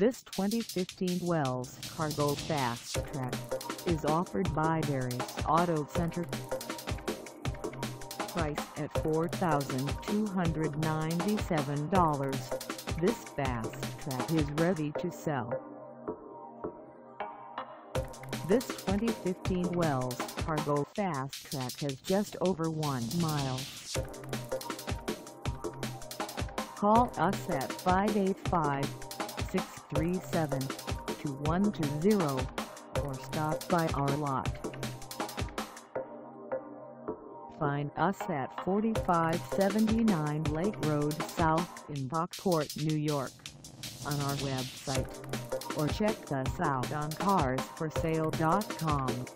This 2015 Wells Cargo FastTrac is offered by Barry's Auto Center. Price at $4,297, this FastTrac is ready to sell. This 2015 Wells Cargo FastTrac has just over 1 mile. Call us at 585-637-2120 or stop by our lot. Find us at 4579 Lake Road South in Brockport, New York, on our website, or check us out on Carsforsale.com.